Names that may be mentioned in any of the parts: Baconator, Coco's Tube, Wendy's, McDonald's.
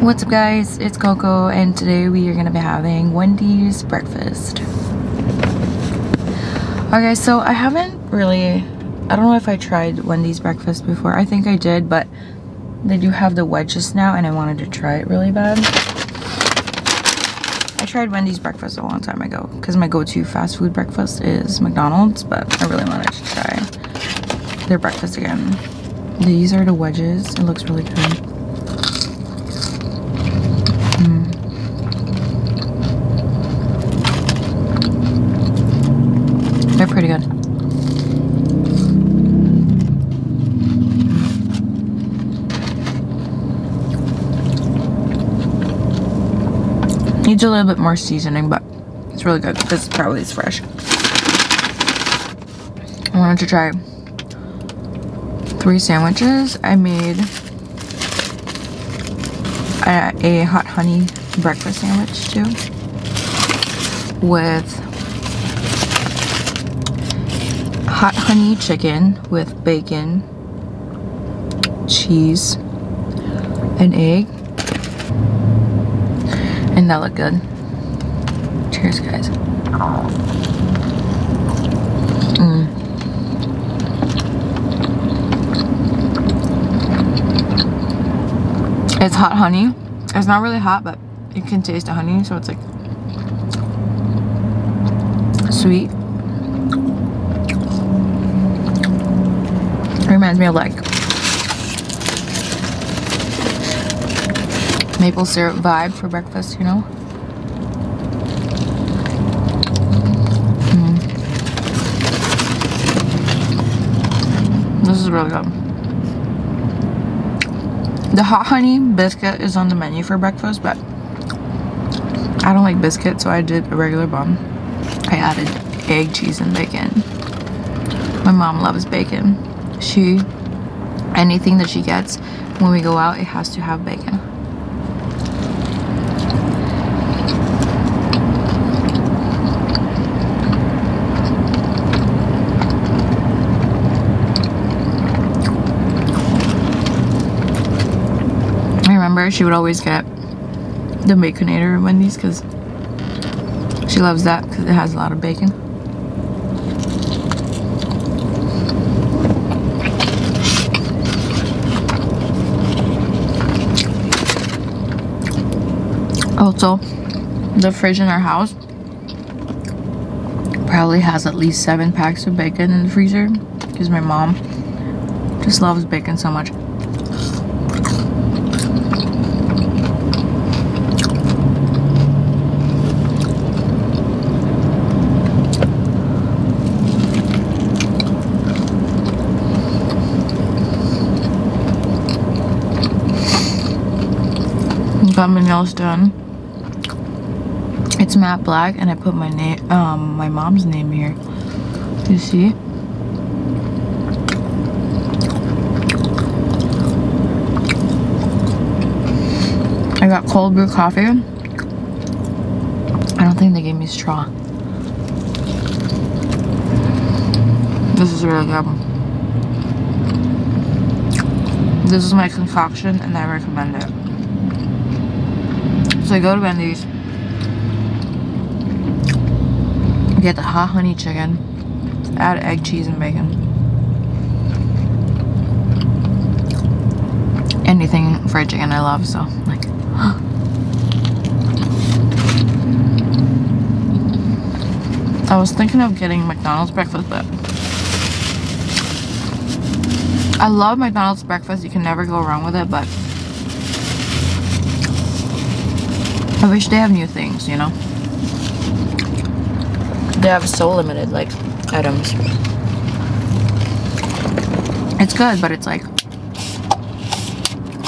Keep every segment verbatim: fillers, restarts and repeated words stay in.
What's up guys, it's Coco and today we are going to be having Wendy's breakfast. Alright guys, so I haven't really, I don't know if I tried Wendy's breakfast before. I think I did, but they do have the wedges now and I wanted to try it really bad. I tried Wendy's breakfast a long time ago because my go-to fast food breakfast is McDonald's, but I really wanted to try their breakfast again. These are the wedges. It looks really good. They're pretty good. Needs a little bit more seasoning, but it's really good because probably it's fresh. I wanted to try three sandwiches. I made a, a hot honey breakfast sandwich too with hot honey chicken with bacon, cheese, an egg, and that looked good. Cheers guys. Mm. It's hot honey. It's not really hot, but you can taste the honey, so it's like sweet. Reminds me of like maple syrup vibe for breakfast, you know? Mm. This is really good. The hot honey biscuit is on the menu for breakfast, but I don't like biscuit, so I did a regular bun. I added egg, cheese, and bacon. My mom loves bacon. She, anything that she gets when we go out, it has to have bacon. I remember she would always get the Baconator at Wendy's because she loves that because it has a lot of bacon. Also, the fridge in our house probably has at least seven packs of bacon in the freezer because my mom just loves bacon so much. Got my nails done. It's matte black, and I put my name, um, my mom's name here. You see? I got cold brew coffee. I don't think they gave me straw. This is really good. This is my concoction, and I recommend it. So I go to Wendy's. Get the hot honey chicken, add egg, cheese, and bacon. Anything fried chicken I love, so like I was thinking of getting McDonald's breakfast, but I love McDonald's breakfast, you can never go wrong with it, but I wish they have new things, you know? They have so limited like items. It's good, but it's like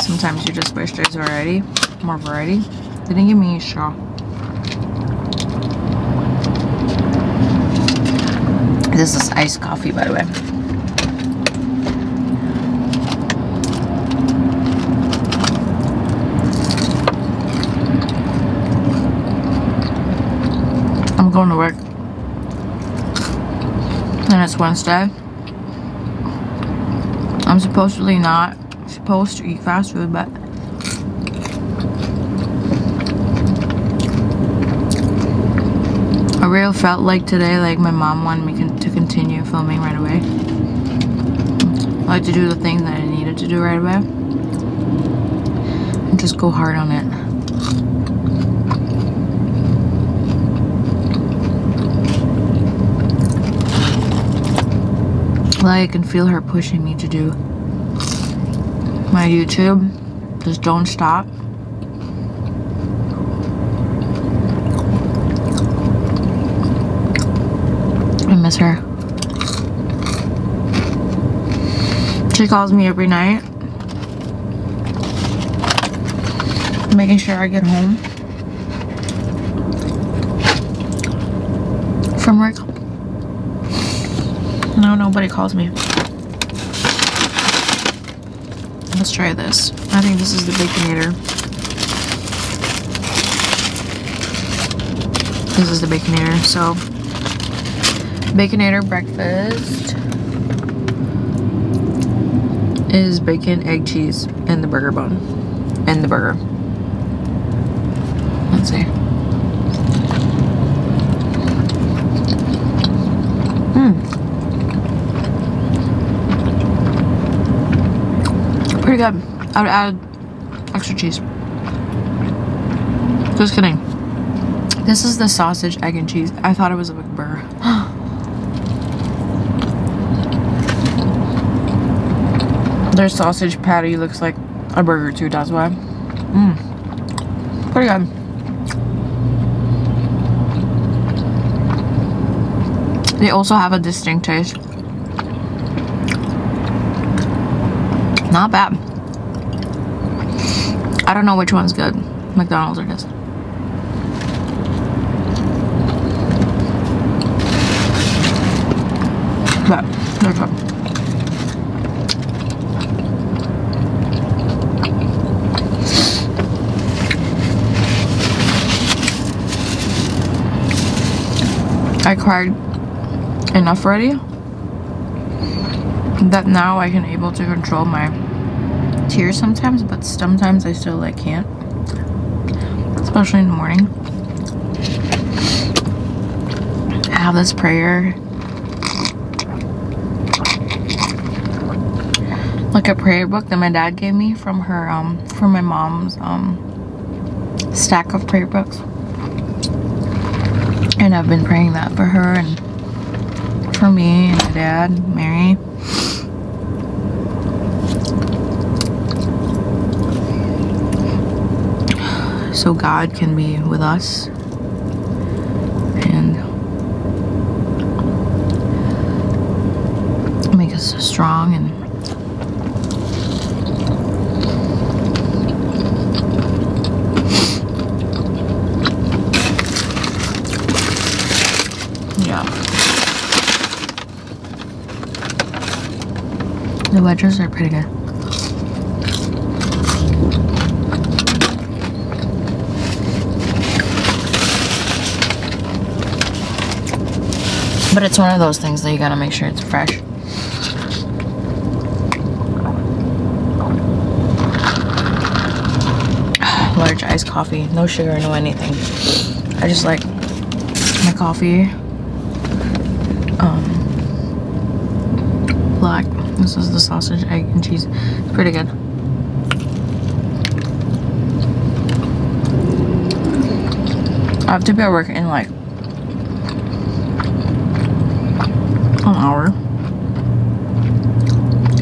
sometimes you just wish there's variety, more variety. They didn't give me a straw. This is iced coffee, by the way. I'm going to work. And it's Wednesday. I'm supposedly not supposed to eat fast food, but I real felt like today, like my mom wanted me con to continue filming right away. I like to do the things that I needed to do right away. And just go hard on it. Like, I can feel her pushing me to do my YouTube. Just don't stop. I miss her. She calls me every night, making sure I get home from work. No, nobody calls me. Let's try this. I think this is the Baconator. This is the Baconator. So, Baconator breakfast is bacon, egg, cheese, and the burger bun. And the burger. Let's see. Mmm. Pretty good. I would add extra cheese. Just kidding. This is the sausage, egg, and cheese. I thought it was a big burger. Their sausage patty looks like a burger too, that's why. Mmm. Pretty good. They also have a distinct taste. Not bad. I don't know which one's good, McDonald's or this. But they're good. I cried enough already that now I can able to control my tears sometimes, but sometimes I still like can't, especially in the morning. I have this prayer, like a prayer book that my dad gave me from her um from my mom's um stack of prayer books, and I've been praying that for her and for me and my dad, Mary. So God can be with us and make us strong and yeah. The wedges are pretty good. But it's one of those things that you gotta make sure it's fresh. Large iced coffee. No sugar, no anything. I just like my coffee. Um, black. This is the sausage, egg, and cheese. It's pretty good. I have to be at work in like an hour,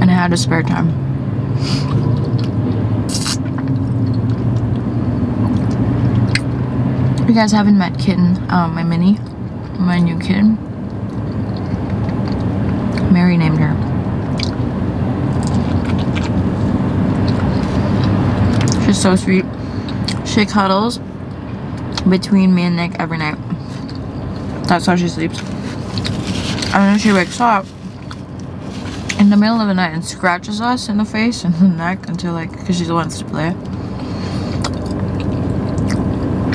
and I had a spare time. You guys haven't met Kitten, um, my mini, my new kitten. Mary named her. She's so sweet. She cuddles between me and Nick every night. That's how she sleeps. And then she wakes up in the middle of the night and scratches us in the face and the neck until like, because she wants to play.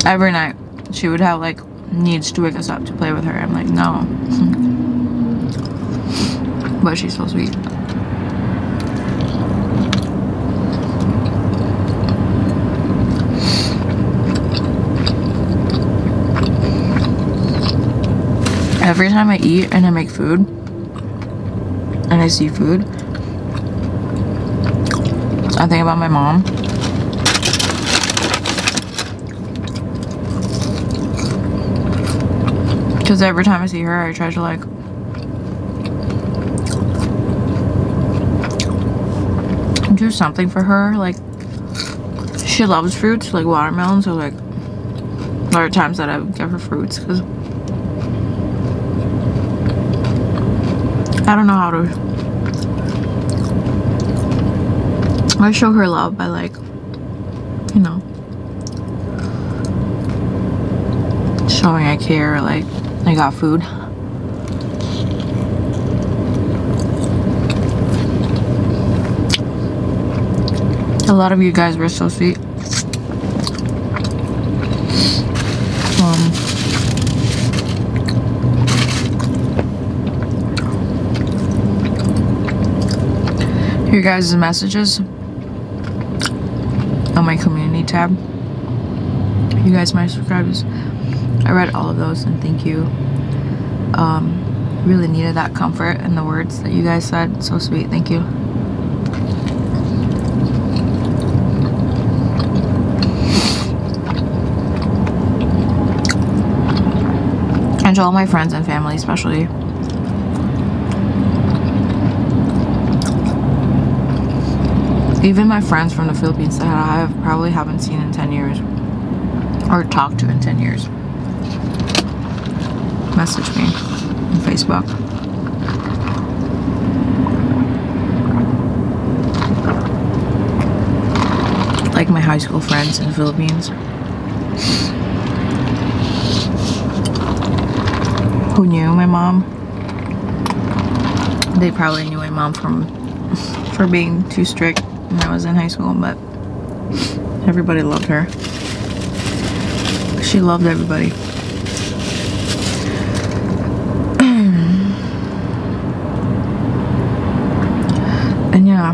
Every night she would have like needs to wake us up to play with her. I'm like, no. But she's so sweet. every time I eat and I make food and I see food, I think about my mom. Because every time I see her, I try to like do something for her. Like, she loves fruits, like watermelons, or like there are times that I would give her fruits because I don't know how to. I show her love by like, you know, showing I care, like I got food. A lot of you guys were so sweet. Um, your guys' messages on my community tab. You guys, my subscribers, I read all of those and thank you. Um, really needed that comfort and the words that you guys said. So sweet, thank you. And to all my friends and family, especially. Even my friends from the Philippines that I have probably haven't seen in ten years or talked to in ten years message me on Facebook. Like my high school friends in the Philippines. Who knew my mom? They probably knew my mom from for being too strict when I was in high school, but everybody loved her. She loved everybody. And yeah,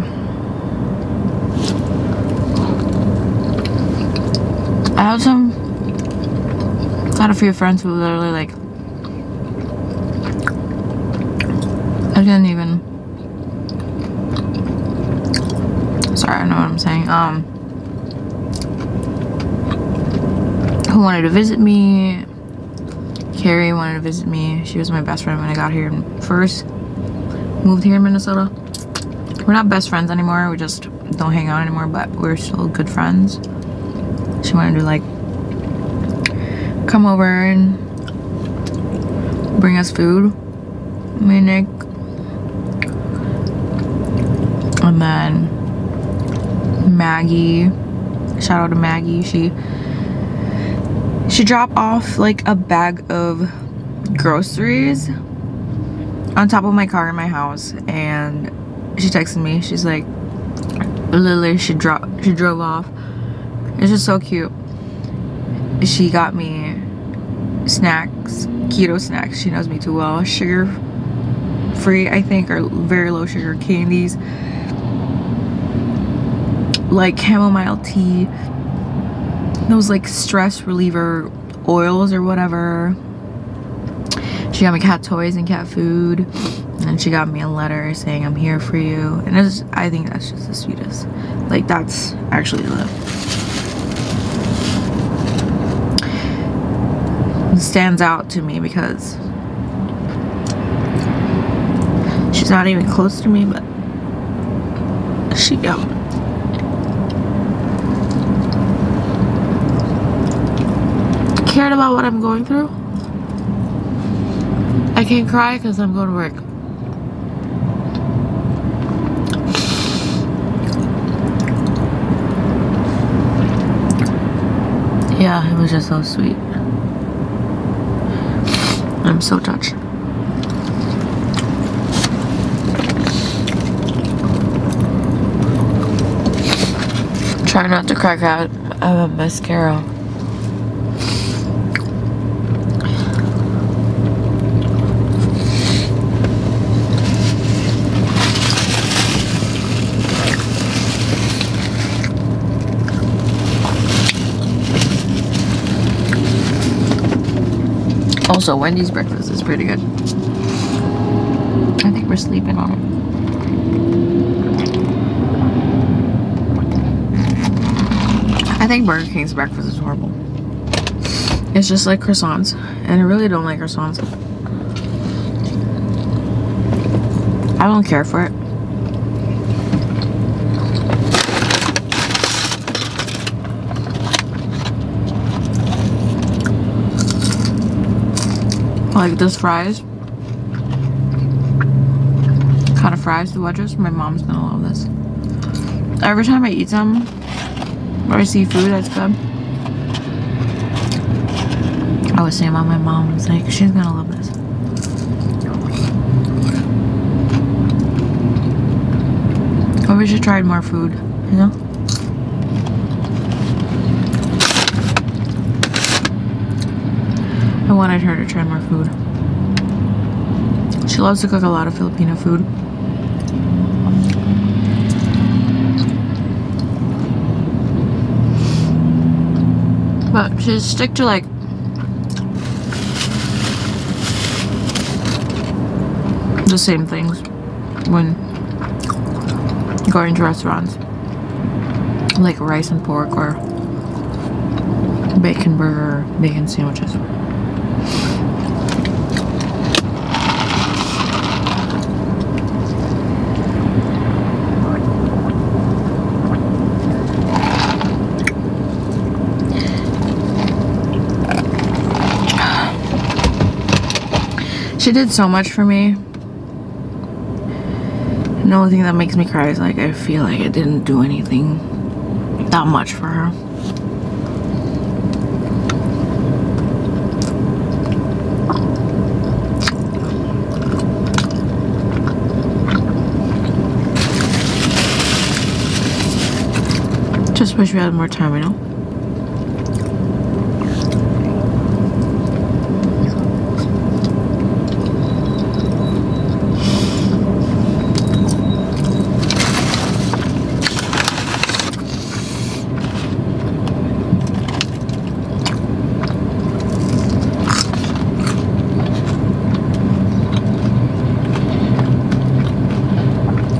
I had some had a few friends who literally like I didn't even, sorry, I don't know what I'm saying, um, who wanted to visit me. Carrie wanted to visit me. She was my best friend when I got here and first moved here in Minnesota. We're not best friends anymore, we just don't hang out anymore, but we're still good friends. She wanted to like come over and bring us food, me and Nick. And then Maggie, shout out to Maggie, she she dropped off like a bag of groceries on top of my car in my house, and she texted me. She's like, literally she dropped she drove off. It's just so cute. She got me snacks, keto snacks, she knows me too well, sugar free I think, or very low sugar candies, like chamomile tea, those like stress reliever oils or whatever. She got me cat toys and cat food, and she got me a letter saying I'm here for you. And it's, I think that's just the sweetest. Like, that's actually the stands out to me because she's not even close to me, but she um cared about what I'm going through. I can't cry because I'm going to work. Yeah, it was just so sweet. I'm so touched. Try not to crack out of a mascara. Also, Wendy's breakfast is pretty good. I think we're sleeping on it. I think Burger King's breakfast is horrible. It's just like croissants, and I really don't like croissants. I don't care for it. Like this fries, kind of fries, the wedges. My mom's gonna love this. Every time I eat them, or I see food that's good, I was saying about my mom, it's like, she's gonna love this. I wish I tried more food, you know? I wanted her to try more food. She loves to cook a lot of Filipino food. But she stick to like the same things when going to restaurants, like rice and pork or bacon burger, bacon sandwiches. She did so much for me. And the only thing that makes me cry is like I feel like I didn't do anything that much for her. Just wish we had more time, you know?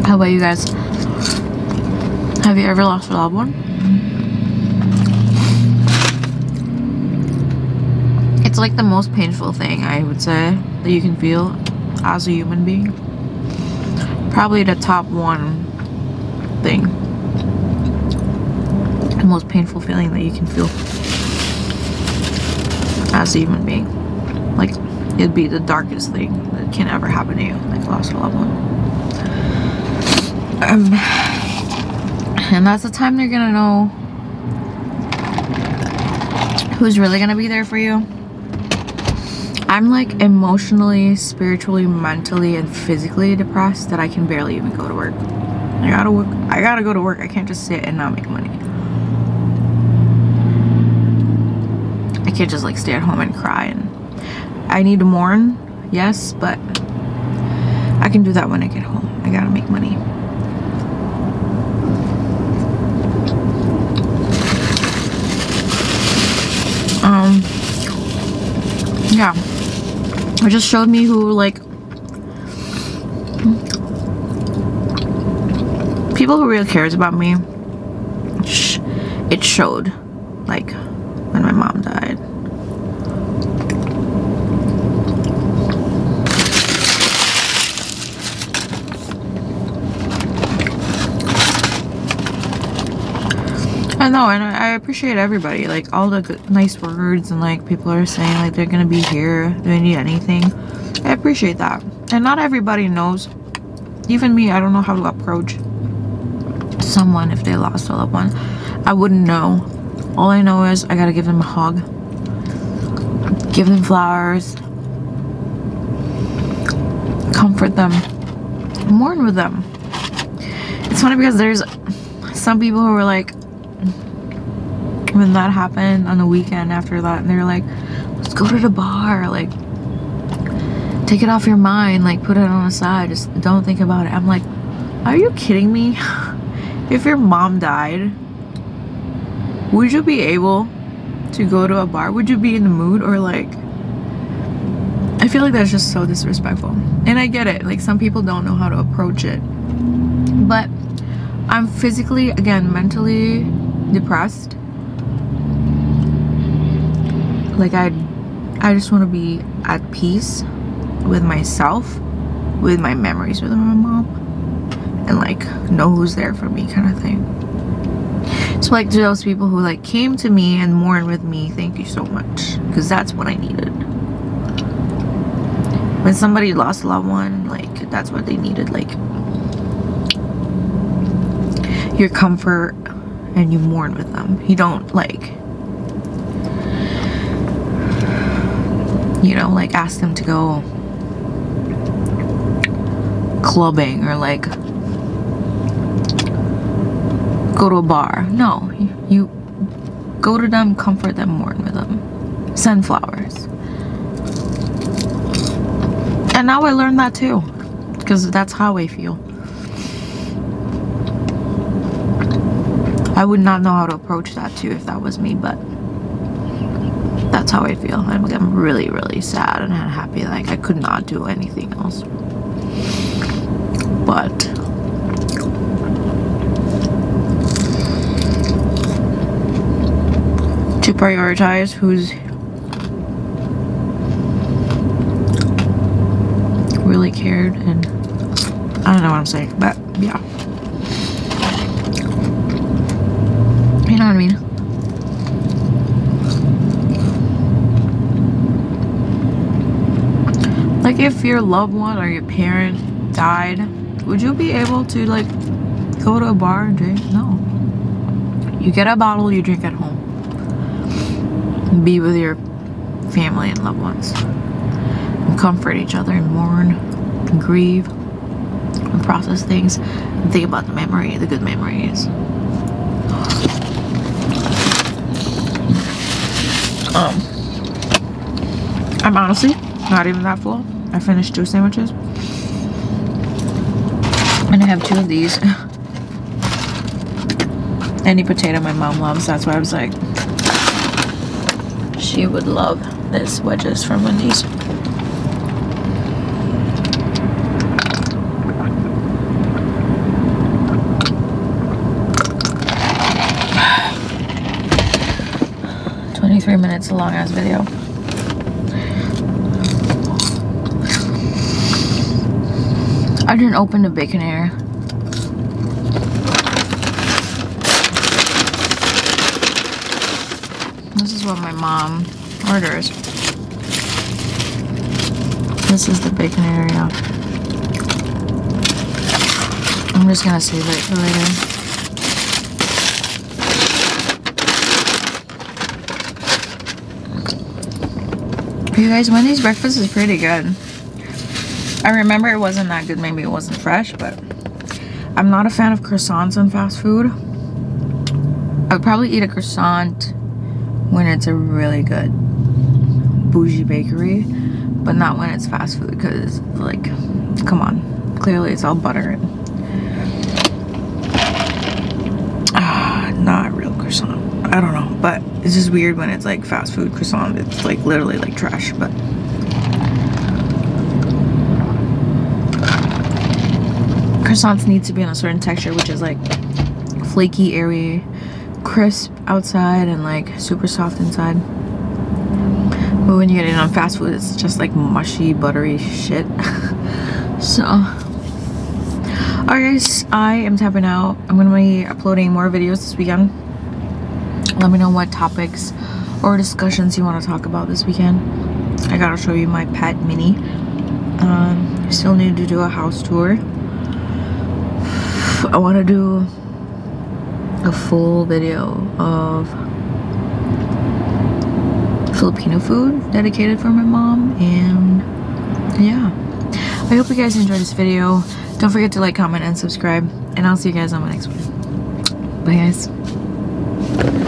How about you guys? Have you ever lost a loved one? It's like the most painful thing, I would say, that you can feel as a human being. Probably the top one thing. The most painful feeling that you can feel as a human being. Like, it'd be the darkest thing that can ever happen to you, like lost a loved one. Um, and that's the time they're gonna know who's really gonna be there for you. I'm like emotionally, spiritually, mentally, and physically depressed that I can barely even go to work. I gotta work. I gotta go to work. I can't just sit and not make money. I can't just like stay at home and cry. And I need to mourn, yes, but I can do that when I get home. I gotta make money. Um, yeah, it just showed me who, like, people who really cares about me. It showed, like, when my mom died. I know, and I appreciate everybody, like all the good, nice words, and like people are saying like they're gonna be here, they need anything. I appreciate that, and not everybody knows. Even me, I don't know how to approach someone if they lost a loved one. I wouldn't know. All I know is I gotta give them a hug, give them flowers, comfort them, mourn with them. It's funny because there's some people who are like, when that happened on the weekend after that, and they were like, let's go to the bar, like take it off your mind, like put it on the side, just don't think about it. I'm like, are you kidding me? If your mom died, would you be able to go to a bar? Would you be in the mood? Or like, I feel like that's just so disrespectful, and I get it, like some people don't know how to approach it, but I'm physically, again, mentally depressed. Like I I just want to be at peace with myself, with my memories with my mom, and like know who's there for me kind of thing. So like to those people who like came to me and mourned with me, thank you so much, because that's what I needed. When somebody lost a loved one, like that's what they needed, like your comfort, and you mourn with them. You don't like, you know, like ask them to go clubbing or like go to a bar. No, you go to them, comfort them, mourn with them, send flowers. And now I learned that too, because that's how I feel. I would not know how to approach that too if that was me, but that's how I feel. I'm, I'm really, really sad and unhappy. Like, I could not do anything else. But to prioritize who's really cared, and I don't know what I'm saying, but yeah. You know what I mean? Like if your loved one or your parent died, would you be able to like go to a bar and drink? No. You get a bottle, you drink at home. And be with your family and loved ones. And comfort each other and mourn and grieve and process things. And think about the memory, the good memories. Um, I'm honestly not even that full. I finished two sandwiches. And I have two of these. Any potato my mom loves. That's why I was like, she would love this wedges from Wendy's. twenty-three minutes, a long ass video. I didn't open the Baconator. This is what my mom orders. This is the Baconator, yeah. I'm just gonna save it for later. You guys, Wendy's breakfast is pretty good. I remember it wasn't that good. Maybe it wasn't fresh, but I'm not a fan of croissants on fast food. I would probably eat a croissant when it's a really good bougie bakery, but not when it's fast food, because like, come on. Clearly it's all butter and ah, not real croissant. I don't know, but it's just weird when it's like fast food croissant. It's like literally like trash, but croissants need to be in a certain texture, which is like flaky, airy, crisp outside and like super soft inside. But when you get it on fast food, it's just like mushy, buttery shit. So alright guys, I am tapping out. I'm gonna be uploading more videos this weekend. Let me know what topics or discussions you want to talk about this weekend. I gotta show you my pet Mini. Um, still need to do a house tour. I want to do a full video of Filipino food dedicated for my mom, and yeah. I hope you guys enjoyed this video. Don't forget to like, comment, and subscribe, and I'll see you guys on my next one. Bye guys.